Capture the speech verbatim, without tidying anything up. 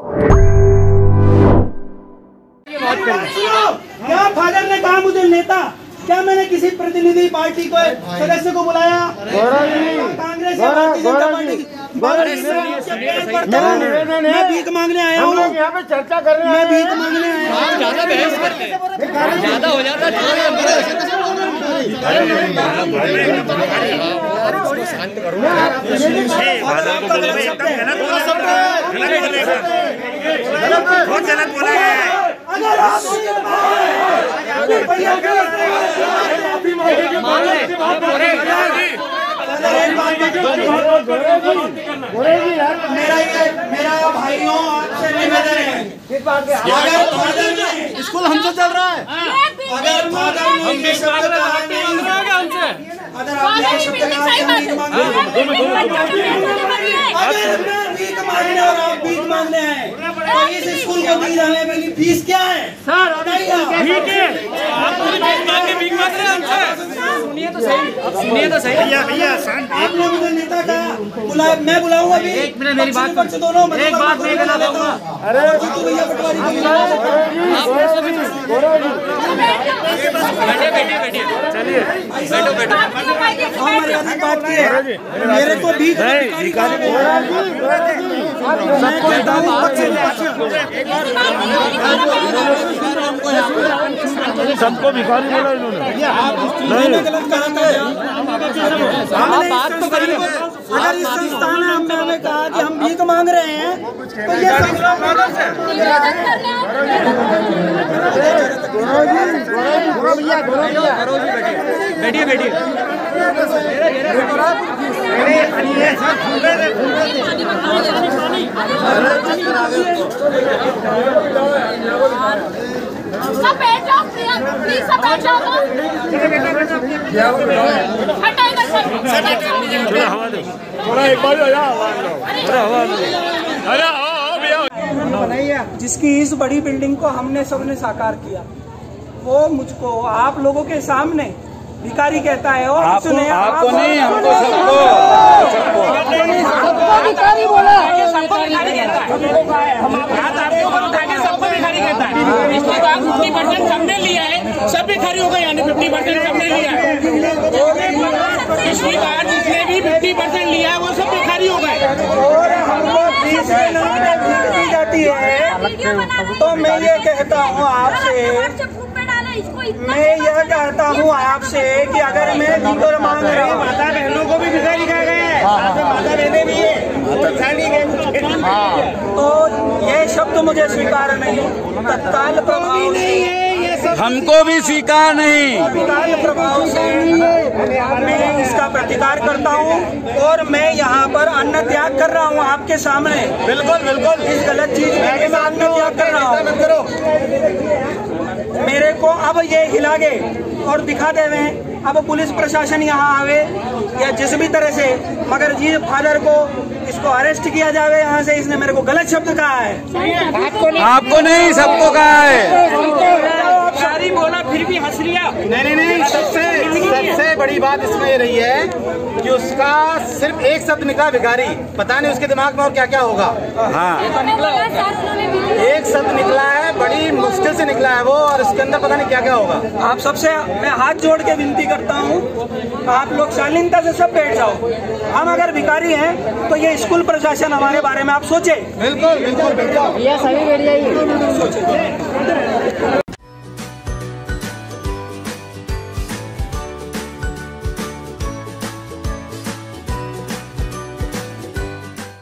बात कर क्या फादर ने कहा मुझे नेता? क्या मैंने किसी प्रतिनिधि पार्टी को सदस्य को बुलाया? कांग्रेस भारतीय जनता पार्टी मैं भीख मांगने आया हूँ। यहाँ पे चर्चा कर रहे हैं। मैं भीख मांगने आया ज्यादा बहस करते हैं ज्यादा हो जाता है। शांत करो बहुत गलत बोला है। अगर स्कूल हमसे चल रहा है, अगर हमसे मांगने और आप भीख मांगने आए तो इस स्कूल को दी जाने वाली फीस क्या है? सर ठीक है आप भीख मांग रहे हैं। सुनिए तो सही, सुनिए तो सही भैया भैया आपने मुझे नेता कहा बुला, मैं बुलाऊंगा अभी एक मिनट मेरी बात पर दोनों एक बात मैं बता दूंगा। अरे भैया बैठे बैठे बैठे चलिए बैठो बैठो मेरे को भीख सबको भिखारी बोला इन्होंने। आप बात तो करिए। अगर इस संस्थान ने हमने हमें कहा कि हम भीख मांग रहे हैं तो ये बैठिए बैठिए जिसकी इस बड़ी बिल्डिंग को हमने सबने साकार किया वो मुझको आप लोगों के सामने भिखारी कहता है। और आपको आपको नहीं हमको सबको भिखारी बोला सबको भिखारी कहता है। सबको भिखारी कहता है इसलिए तो आप फिफ्टी परसेंट सबने लिया है। सब भिखारी हो गए यानी फिफ्टी परसेंट सबने लिया है। इसलिए बार जिसने भी फिफ्टी परसेंट लिया है वो सब भिखारी हो गए। तो मैं ये कहता हूँ आपसे मैं यह कहता हूँ आपसे कि अगर मैं भिखारी मांग रहा हूँ माता बहनों को भी भिखारी कहा गया है। माता बहने भी है तो ये शब्द मुझे स्वीकार नहीं। तत्काल प्रभाव नहीं है हमको भी स्वीकार नहीं। तत्काल प्रभाव से मैं इसका प्रतिकार करता हूँ और मैं यहाँ पर अन्न त्याग कर रहा हूँ आपके सामने। बिल्कुल बिल्कुल इस गलत चीज के साथ में त्याग कर रहा हूँ। मेरे को अब ये हिला गए और दिखा देवे। अब पुलिस प्रशासन यहाँ आवे या जिस भी तरह से मगर जी फादर को इसको अरेस्ट किया जावे यहाँ से। इसने मेरे को गलत शब्द कहा है। आपको नहीं सबको कहा है। सारी बोला फिर भी हंस लिया। नहीं नहीं सबसे सबसे बड़ी बात इसमें ये रही है कि उसका सिर्फ एक शब्द निकला भिखारी। पता नहीं उसके दिमाग में और क्या क्या होगा। हाँ एक शब्द निकला है बड़ी मुश्किल से निकला है वो और उसके अंदर पता नहीं क्या क्या होगा। आप सबसे मैं हाथ जोड़ के विनती करता हूँ आप लोग शालीनता से सब बैठ जाओ। हम अगर भिखारी हैं तो ये स्कूल प्रशासन हमारे बारे में आप सोचे। बिल्कुल बिल्कुल बिल्कुल ये सही सोचे।